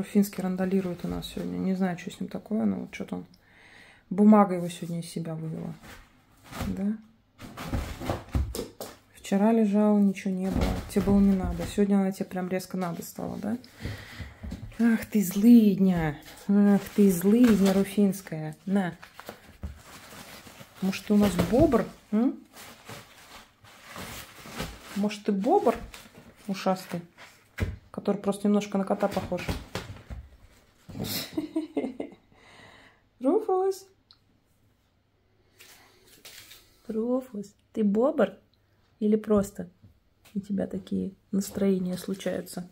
Руфинский рандалирует у нас сегодня. Не знаю, что с ним такое, но вот что-то он... Бумага его сегодня из себя вывела. Да? Вчера лежала, ничего не было. Тебе было не надо. Сегодня она тебе прям резко надо стала, да? Ах ты злыдня! Ах ты злыдня руфинская! На! Может, ты у нас бобр? М? Может, ты бобр ушастый? Который просто немножко на кота похож. Руфус! Руфус, ты бобр? Или просто у тебя такие настроения случаются?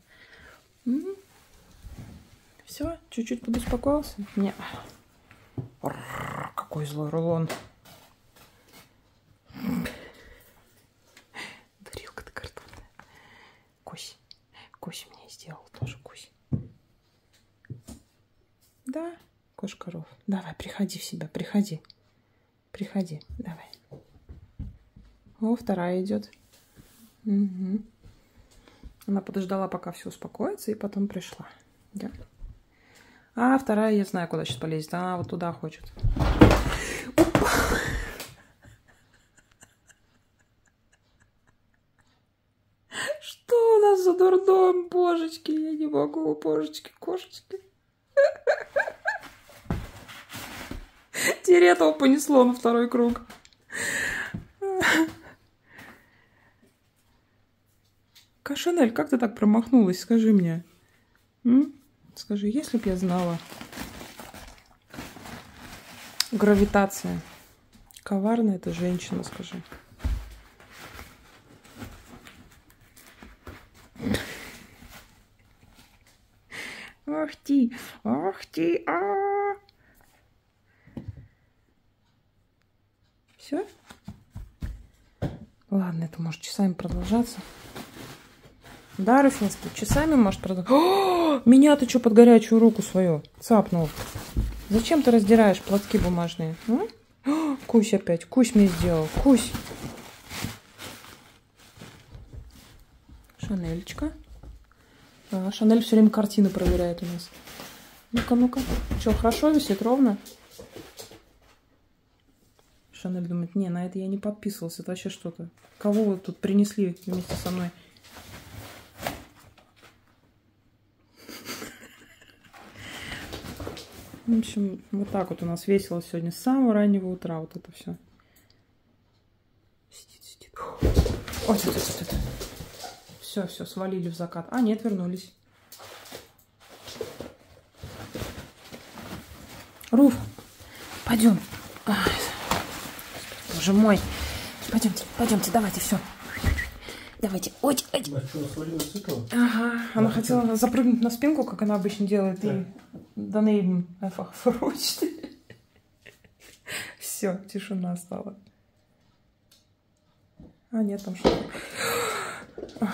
Все, чуть-чуть побеспокоился? Не. Какой злой рулон. Дарилка-то картонная. Кусь. Кусь мне сделал тоже, Кусь. Да, Кошкаров. Давай, приходи в себя, приходи. Приходи, давай. О, вторая идет. Угу. Она подождала, пока все успокоится, и потом пришла. Да. А вторая, я знаю, куда сейчас полезет. Она вот туда хочет. Опа! Что у нас за дурдом? Божечки, я не могу. Божечки, кошечки. Теретова понесло на второй круг. Шанель, как ты так промахнулась? Скажи мне. М? Скажи, если б я знала. Гравитация. Коварная эта женщина, скажи. Ах ты! Ах ты! Все? Ладно, это может часами продолжаться. Да, Руфинский, часами может продать. О, меня ты что под горячую руку свою цапнул? Зачем ты раздираешь платки бумажные? О, Кусь опять, Кусь мне сделал, Кусь. Шанельчка. А, Шанель все время картины проверяет у нас. Ну-ка, ну-ка. Что, хорошо висит, ровно? Шанель думает, не, на это я не подписывался, это вообще что-то. Кого вы тут принесли вместе со мной? В общем, вот так вот у нас весело сегодня с самого раннего утра вот это все. Сидит, сидит. Ой, тут. Все, все, свалили в закат. А, нет, вернулись. Руф, пойдем. Ай, боже мой. Пойдемте, пойдемте, давайте, все. Давайте, ой. Ага, она хотела запрыгнуть на спинку, как она обычно делает, и... Данейм фахфорочт. Все, тишина стала. А, нет, там что-то.